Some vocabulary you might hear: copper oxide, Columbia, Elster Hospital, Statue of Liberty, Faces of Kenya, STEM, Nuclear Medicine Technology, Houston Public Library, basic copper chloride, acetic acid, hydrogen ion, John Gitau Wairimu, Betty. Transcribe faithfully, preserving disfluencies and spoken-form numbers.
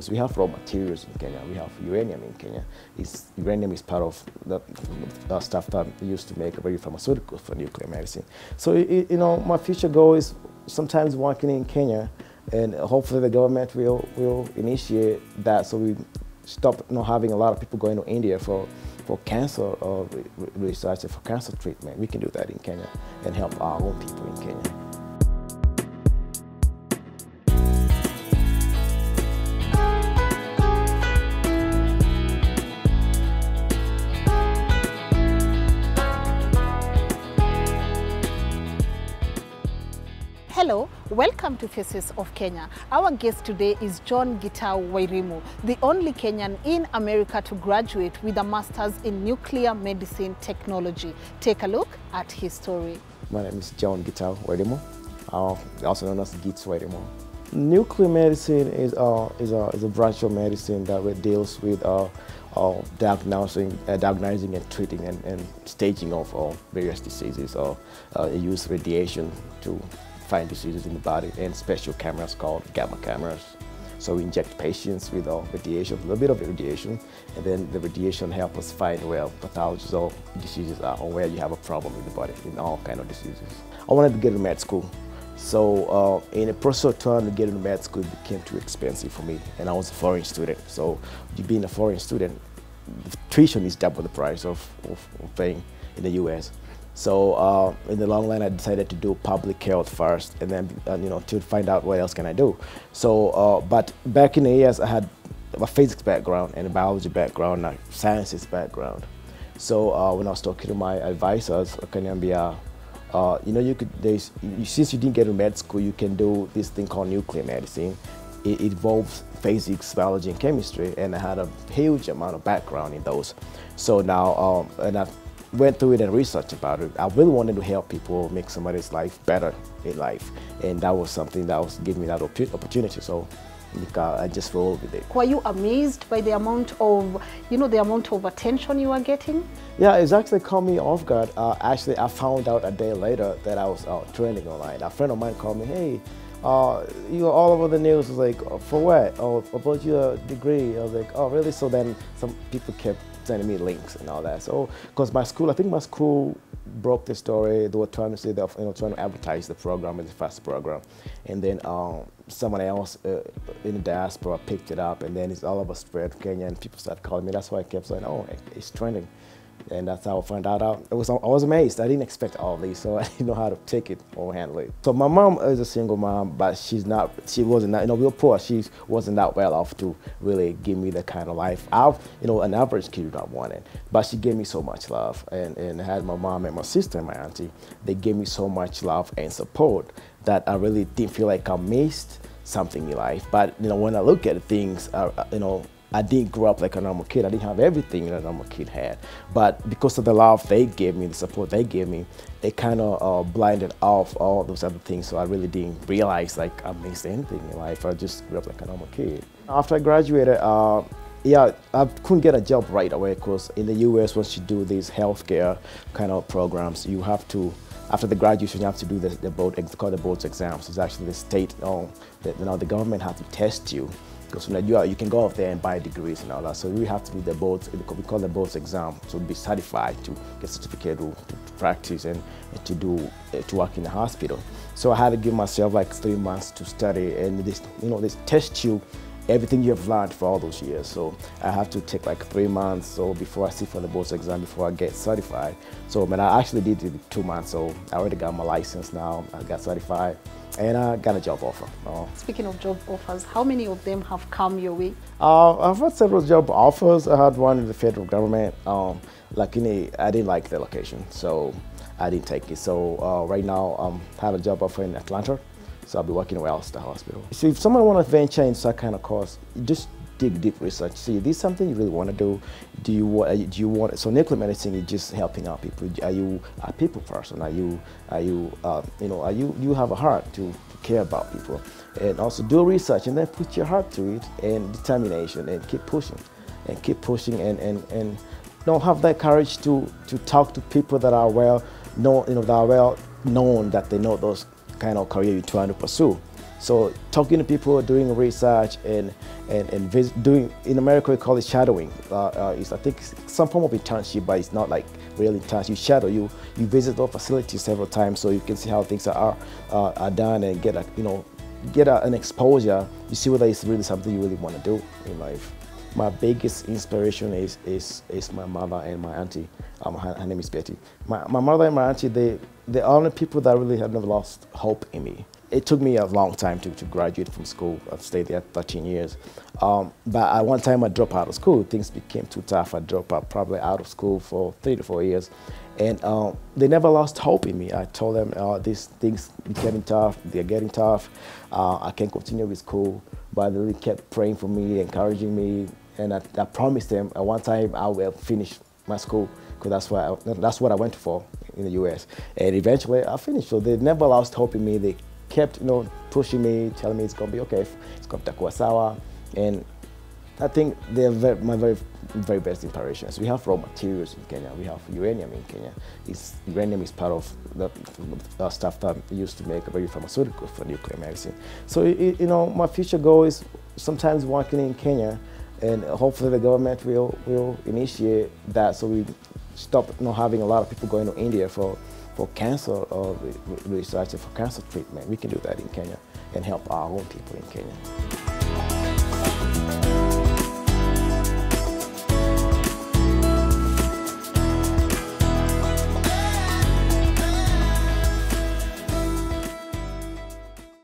So we have raw materials in Kenya, we have uranium in Kenya. It's, uranium is part of the, the stuff that we used to make very pharmaceuticals for nuclear medicine. So, it, you know, my future goal is sometimes working in Kenya, and hopefully the government will, will initiate that so we stop you know, having a lot of people going to India for, for cancer or research for cancer treatment. We can do that in Kenya and help our own people in Kenya. Hello, welcome to Faces of Kenya. Our guest today is John Gitau Wairimu, the only Kenyan in America to graduate with a master's in nuclear medicine technology. Take a look at his story. My name is John Gitau Wairimu, uh, also known as Gitau Wairimu. Nuclear medicine is, uh, is, a, is a branch of medicine that deals with uh, uh, diagnosing, uh, diagnosing and treating and, and staging of uh, various diseases, or uh, use radiation to find diseases in the body, and special cameras called gamma cameras. So we inject patients with uh, radiation, a little bit of radiation, and then the radiation helps us find where pathologies or diseases are, or where you have a problem in the body, in all kinds of diseases. I wanted to get into med school. So uh, in the process of trying to get into med school, it became too expensive for me, and I was a foreign student. So being a foreign student, the tuition is double the price of, of, of paying in the U S. So uh, in the long line, I decided to do public health first, and then uh, you know to find out what else can I do. So, uh, but back in the years, I had a physics background and a biology background, and a sciences background. So uh, when I was talking to my advisors at Columbia, uh, you know, you could there's you, since you didn't get to med school, you can do this thing called nuclear medicine. It involves physics, biology, and chemistry, and I had a huge amount of background in those. So now, um, and I went through it and researched about it. I really wanted to help people, make somebody's life better in life. And that was something that was giving me that opportunity. So I just rolled with it. Were you amazed by the amount of, you know, the amount of attention you were getting? Yeah, it's actually caught me off guard. Uh, actually, I found out a day later that I was uh, trending online. A friend of mine called me, hey, uh, you were all over the news. I was like, oh, for what? Oh, about your degree. I was like, oh, really? So then some people kept sending me links and all that. So, because my school, I think my school broke the story. They were trying to say that, you know, trying to advertise the program as a first program. And then um, someone else uh, in the diaspora picked it up, and then it's all over spread Kenya, and people started calling me. That's why I kept saying, oh, it's trending. And that's how I found that out. It was, I was amazed. I didn't expect all this, so I didn't know how to take it or handle it. So my mom is a single mom, but she's not, she wasn't, that, you know, we were poor. She wasn't that well off to really give me the kind of life I've, you know, an average kid would have wanted. But she gave me so much love, and, and I had my mom and my sister and my auntie. They gave me so much love and support that I really didn't feel like I missed something in life. But, you know, when I look at things, I, you know, I didn't grow up like a normal kid. I didn't have everything that a normal kid had. But because of the love they gave me, the support they gave me, it kind of uh, blinded off all those other things. So I really didn't realize like I missed anything in life. I just grew up like a normal kid. After I graduated, uh, yeah, I couldn't get a job right away because in the U S, once you do these healthcare kind of programs, you have to, after the graduation, you have to do the, the board, it's called the board's exams. It's actually the state, oh, the, you know, the government has to test you. Because so you, you can go out there and buy degrees and all that. So you have to do the boards, we call the boards exam, so be certified to get certificate to, to practice and, and to do uh, to work in the hospital. So I had to give myself like three months to study, and this, you know, they test you everything you have learned for all those years. So I have to take like three months so before I sit for the boards exam, before I get certified. So man, I actually did it in two months. So I already got my license now. I got certified. And I got a job offer. Oh. Speaking of job offers, how many of them have come your way? Uh, I've had several job offers. I had one in the federal government. Um, like in a, I didn't like the location, so I didn't take it. So uh, right now, um, I have a job offer in Atlanta, so I'll be working at Elster Hospital. See, if someone wants to venture into that kind of course, just dig deep research. See, is this something you really want to do? Do you do you want? So nuclear medicine is just helping out people. Are you a people person? Are you are you uh, you know? Are you you have a heart to, to care about people? And also do research and then put your heart to it and determination and keep pushing, and keep pushing and and and don't have that courage to to talk to people that are well known, you know, that are well known that they know those kind of career you're trying to pursue. So talking to people, doing research, and and, and visit, doing, in America we call it shadowing. Uh, uh, it's, I think it's some form of internship, but it's not like real internship. You shadow, you you visit our facilities several times, so you can see how things are uh, are done and get a, you know get a, an exposure. You see whether it's really something you really want to do in life. My biggest inspiration is is is my mother and my auntie. Um, her, her name is Betty. My my mother and my auntie, they they are the people that really have never lost hope in me. It took me a long time to, to graduate from school. I've stayed there thirteen years. Um, but at one time I dropped out of school. Things became too tough. I dropped out probably out of school for three to four years. And um, they never lost hope in me. I told them, oh, these things became tough. They're getting tough. Uh, I can't continue with school. But they really kept praying for me, encouraging me. And I, I promised them at one time I will finish my school, because that's what I, that's what I went for in the U S. And eventually I finished. So they never lost hope in me. They kept, you know, pushing me, telling me it's gonna be okay, it's gonna be sawa. And I think they're very, my very, very best inspirations. We have raw materials in Kenya. We have uranium in Kenya. It's, uranium is part of the uh, stuff that we used to make radio pharmaceutical for nuclear medicine. So, it, you know, my future goal is sometimes working in Kenya, and hopefully the government will will initiate that, so we stop, you know, having a lot of people going to India for. for cancer or research for cancer treatment. We can do that in Kenya and help our own people in Kenya.